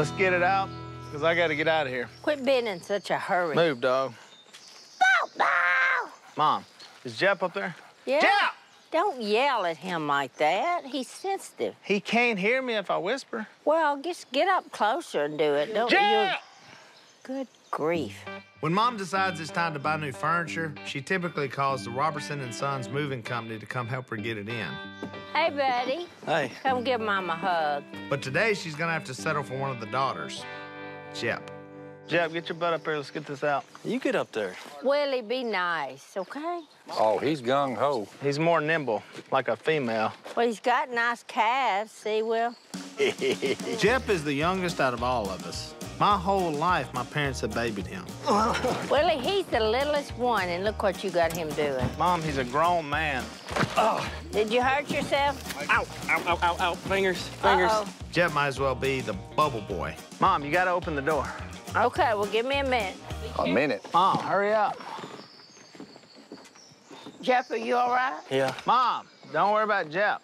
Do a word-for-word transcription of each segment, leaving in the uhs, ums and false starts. Let's get it out, because I got to get out of here. Quit being in such a hurry. Move, dog. Bow, bow. Mom, is Jep up there? Yeah. Jep! Don't yell at him like that. He's sensitive. He can't hear me if I whisper. Well, just get up closer and do it. Don't you? Good grief. When Mom decides it's time to buy new furniture, she typically calls the Robertson and Sons moving company to come help her get it in. Hey, buddy. Hey. Come give Mom a hug. But today she's gonna have to settle for one of the daughters, Jep. Jep, get your butt up here. Let's get this out. You get up there. Willie, be nice, okay? Oh, he's gung-ho. He's more nimble, like a female. Well, he's got nice calves, see, Will? Jep is the youngest out of all of us. My whole life, my parents have babied him. Willie, he's the littlest one, and look what you got him doing. Mom, he's a grown man. Oh. Did you hurt yourself? Ow, ow, ow, ow, ow. Fingers, fingers. Uh-oh. Jep might as well be the bubble boy. Mom, you gotta open the door. Okay, well, give me a minute. A minute? Mom, hurry up. Jep, are you all right? Yeah. Mom, don't worry about Jep.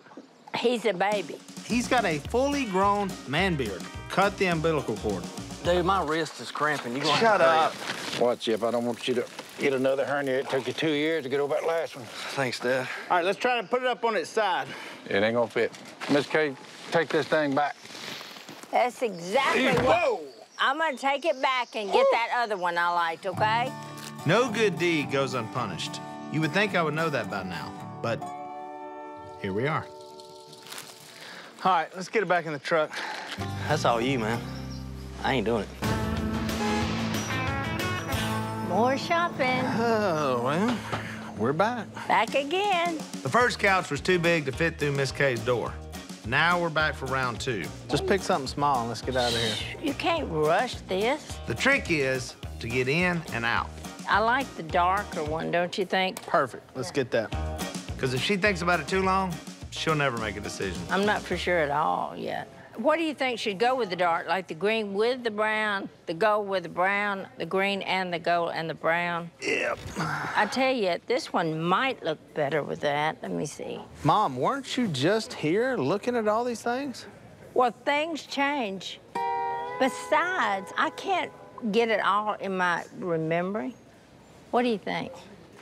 He's a baby. He's got a fully grown man beard. Cut the umbilical cord. Dude, my wrist is cramping. You gonna shut have to up. What, Jep? I don't want you to get another hernia. It took you two years to get over that last one. Thanks, Dad. All right, let's try to put it up on its side. It ain't gonna fit. Miss Kay, take this thing back. That's exactly what... Whoa! I'm gonna take it back and get Ooh. that other one I liked, okay? No good deed goes unpunished. You would think I would know that by now, but here we are. All right, let's get it back in the truck. That's all you, man. I ain't doing it. More shopping. Oh, well, we're back. Back again. The first couch was too big to fit through Miss Kay's door. Now we're back for round two. Just pick something small and let's get out of here. You can't rush this. The trick is to get in and out. I like the darker one, don't you think? Perfect. Let's get that. Because if she thinks about it too long, she'll never make a decision. I'm not for sure at all yet. What do you think should go with the dark? Like the green with the brown, the gold with the brown, the green and the gold and the brown? Yep. I tell you, this one might look better with that. Let me see. Mom, weren't you just here looking at all these things? Well, things change. Besides, I can't get it all in my remembering. What do you think?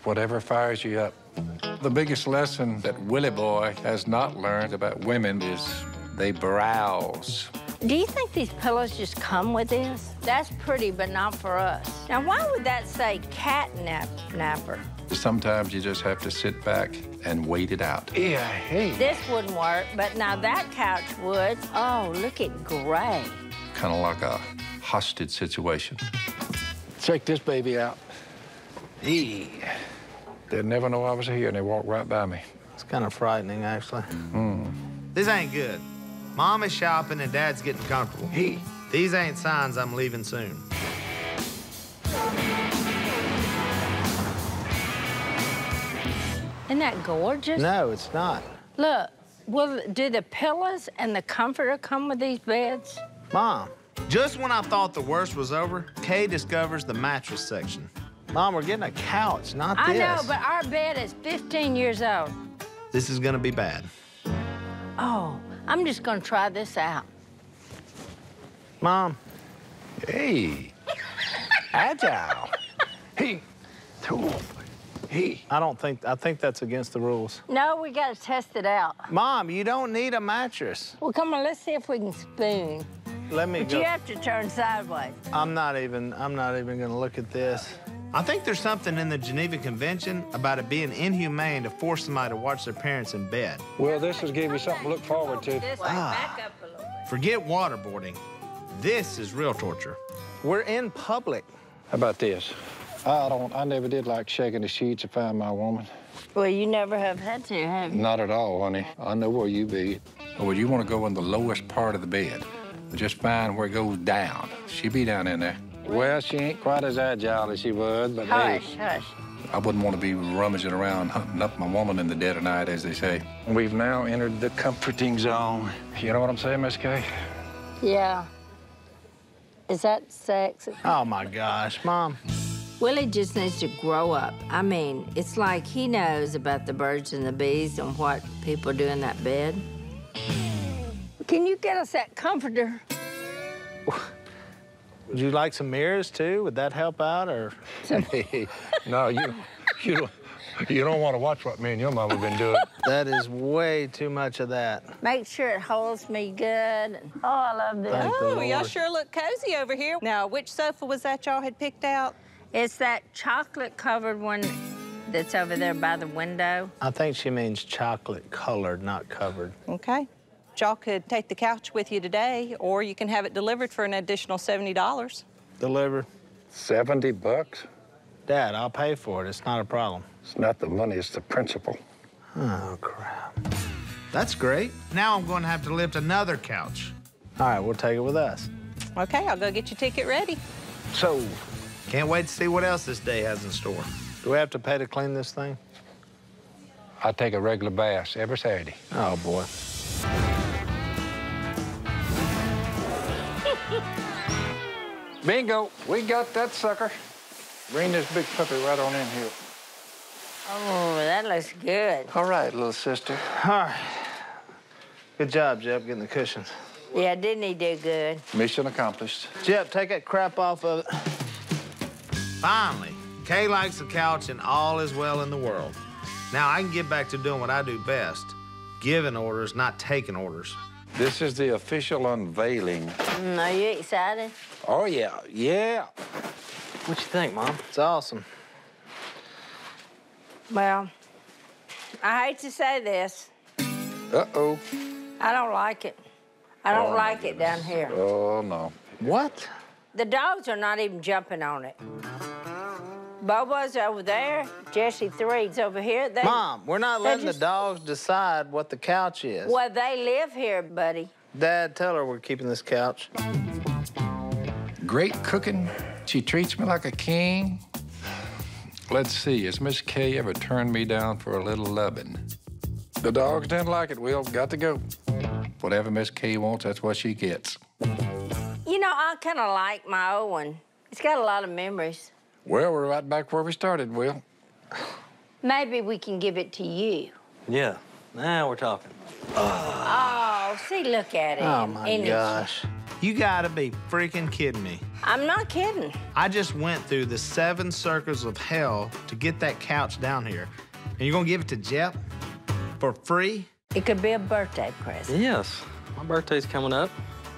Whatever fires you up. The biggest lesson that Willie Boy has not learned about women is they browse. Do you think these pillows just come with this? That's pretty, but not for us. Now, why would that say catnap napper? Sometimes you just have to sit back and wait it out. Yeah, hey. This wouldn't work, but now that couch would. Oh, look at gray. Kind of like a hostage situation. Check this baby out. Eee. They'd never know I was here, and they walked right by me. It's kind of frightening, actually. Mm. This ain't good. Mom is shopping and Dad's getting comfortable. Hey. These ain't signs I'm leaving soon. Isn't that gorgeous? No, it's not. Look, well, do the pillows and the comforter come with these beds? Mom, just when I thought the worst was over, Kay discovers the mattress section. Mom, we're getting a couch, not this. I know, but our bed is fifteen years old. This is gonna be bad. Oh. I'm just gonna try this out. Mom. Hey. Agile. Hey. Hey. I don't think, I think that's against the rules. No, we gotta test it out. Mom, you don't need a mattress. Well, come on, let's see if we can spoon. Let me but go. You have to turn sideways. I'm not even, I'm not even gonna look at this. I think there's something in the Geneva Convention about it being inhumane to force somebody to watch their parents in bed. Well, this has given you something to look forward to. Ah, forget waterboarding. This is real torture. We're in public. How about this? I don't, I never did like shaking the sheets to find my woman. Well, you never have had to, have you? Not at all, honey. I know where you be. Well, you want to go in the lowest part of the bed. Just find where it goes down. She be down in there. Well, she ain't quite as agile as she was, but hush, hey, hush. I wouldn't want to be rummaging around hunting up my woman in the dead of night, as they say. We've now entered the comforting zone. You know what I'm saying, Miss Kay? Yeah. Is that sex? Oh, my gosh, Mom. Willie just needs to grow up. I mean, it's like he knows about the birds and the bees and what people do in that bed. Can you get us that comforter? Would you like some mirrors too? Would that help out, or? No, you, you don't. You don't want to watch what me and your mama have been doing. That is way too much of that. Make sure it holds me good. Oh, I love this. Thank oh, y'all sure look cozy over here. Now, which sofa was that y'all had picked out? It's that chocolate-covered one that's over there by the window. I think she means chocolate-colored, not covered. Okay. Y'all could take the couch with you today, or you can have it delivered for an additional seventy dollars. Delivered? seventy bucks? Dad, I'll pay for it. It's not a problem. It's not the money, it's the principle. Oh, crap. That's great. Now I'm going to have to lift another couch. All right, we'll take it with us. Okay, I'll go get your ticket ready. So, can't wait to see what else this day has in store. Do we have to pay to clean this thing? I take a regular bath every Saturday. Oh, boy. Bingo, we got that sucker. Bring this big puppy right on in here. Oh, that looks good. All right, little sister. All right. Good job, Jeb, getting the cushions. Yeah, didn't he do good? Mission accomplished. Jeb, take that crap off of it. Finally, Kay likes the couch and all is well in the world. Now I can get back to doing what I do best, giving orders, not taking orders. This is the official unveiling. Mm, are you excited? Oh, yeah, yeah. What you think, Mom? It's awesome. Well, I hate to say this. Uh-oh. I don't like it. I don't oh, like it down here. Oh, no. What? The dogs are not even jumping on it. Bobo's over there. Jesse Threed's over here. They, Mom, we're not letting just... the dogs decide what the couch is. Well, they live here, buddy. Dad, tell her we're keeping this couch. Great cooking. She treats me like a king. Let's see, has Miss Kay ever turned me down for a little loving? The dogs didn't like it, Will. Got to go. Whatever Miss Kay wants, that's what she gets. You know, I kind of like my old one. It's got a lot of memories. Well, we're right back where we started, Will. Maybe we can give it to you. Yeah, now we're talking. Oh, oh see, look at it. Oh, my Isn't gosh. It? You gotta be freaking kidding me. I'm not kidding. I just went through the seven circles of hell to get that couch down here. And you're gonna give it to Jeff for free? It could be a birthday present. Yes, my birthday's coming up.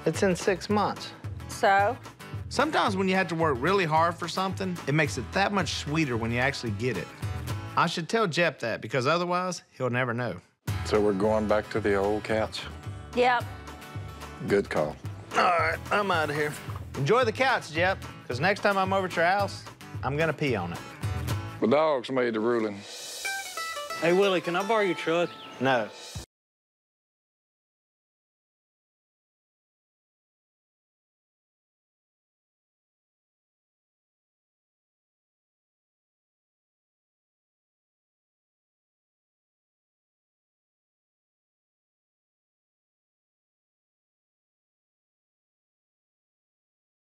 It's in six months. So? Sometimes when you have to work really hard for something, it makes it that much sweeter when you actually get it. I should tell Jeff that, because otherwise, he'll never know. So we're going back to the old couch? Yep. Good call. All right, I'm out of here. Enjoy the couch, Jep, because next time I'm over at your house, I'm going to pee on it. The dogs made the ruling. Hey, Willie, can I borrow your truck? No.